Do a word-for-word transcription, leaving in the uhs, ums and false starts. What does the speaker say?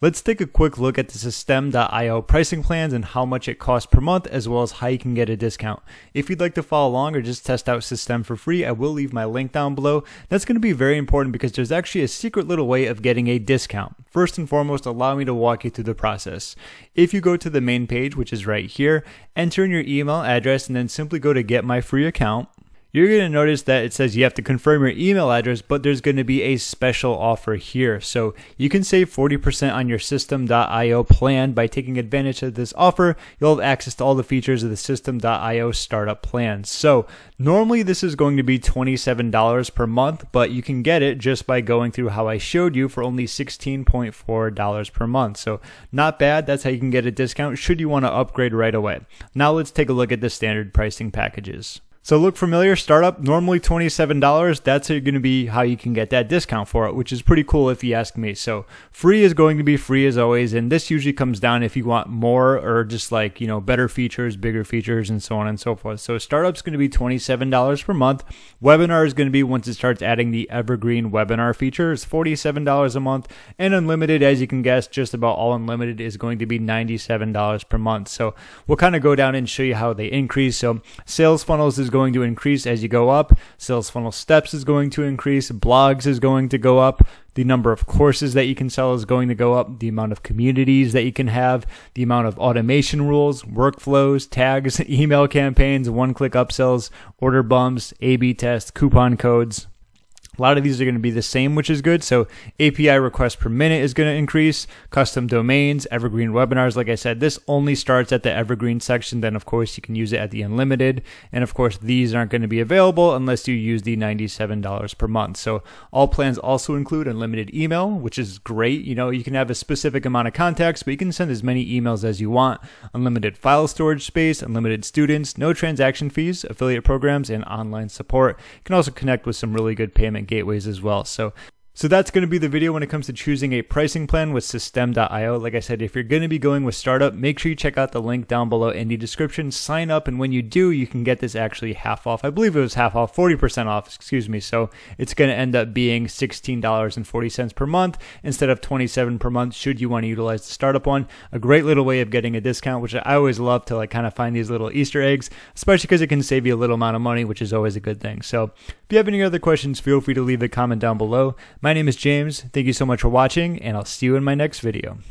Let's take a quick look at the Systeme dot i o pricing plans and how much it costs per month, as well as how you can get a discount. If you'd like to follow along or just test out Systeme for free, I will leave my link down below. That's going to be very important because there's actually a secret little way of getting a discount. First and foremost, allow me to walk you through the process. If you go to the main page, which is right here, enter in your email address and then simply go to get my free account. You're going to notice that it says you have to confirm your email address, but there's going to be a special offer here. So you can save forty percent on your Systeme dot i o plan by taking advantage of this offer. You'll have access to all the features of the Systeme dot i o startup plan. So normally this is going to be twenty-seven dollars per month, but you can get it just by going through how I showed you for only sixteen dollars and forty-four cents per month. So not bad. That's how you can get a discount should you want to upgrade right away. Now let's take a look at the standard pricing packages. So look familiar, startup, normally twenty-seven dollars, that's going to be how you can get that discount for it, which is pretty cool if you ask me. So free is going to be free as always, and this usually comes down if you want more or just like, you know, better features, bigger features, and so on and so forth. So startup's going to be twenty-seven dollars per month. Webinar is going to be, once it starts adding the evergreen webinar feature, it's forty-seven dollars a month. And unlimited, as you can guess, just about all unlimited is going to be ninety-seven dollars per month. So we'll kind of go down and show you how they increase. So sales funnels is going going to increase as you go up. Sales funnel steps is going to increase. Blogs is going to go up. The number of courses that you can sell is going to go up. The amount of communities that you can have. The amount of automation rules, workflows, tags, email campaigns, one-click upsells, order bumps, A B tests, coupon codes. A lot of these are going to be the same, which is good. So A P I requests per minute is going to increase. Custom domains, evergreen webinars. Like I said, this only starts at the evergreen section. Then, of course, you can use it at the unlimited. And, of course, these aren't going to be available unless you use the ninety-seven dollars per month. So all plans also include unlimited email, which is great. You know, you can have a specific amount of contacts, but you can send as many emails as you want. Unlimited file storage space, unlimited students, no transaction fees, affiliate programs, and online support. You can also connect with some really good payment gateways as well. So so that's going to be the video when it comes to choosing a pricing plan with Systeme dot i o. Like I said, if you're going to be going with startup, make sure you check out the link down below in the description. Sign up, and when you do, you can get this actually half off. I believe it was half off, forty percent off, excuse me. So it's going to end up being sixteen dollars and forty cents per month instead of twenty-seven dollars per month should you want to utilize the startup one. A great little way of getting a discount, which I always love to like kind of find these little Easter eggs, especially because it can save you a little amount of money, which is always a good thing. So if you have any other questions, feel free to leave a comment down below. My My name is James. Thank you so much for watching, and I'll see you in my next video.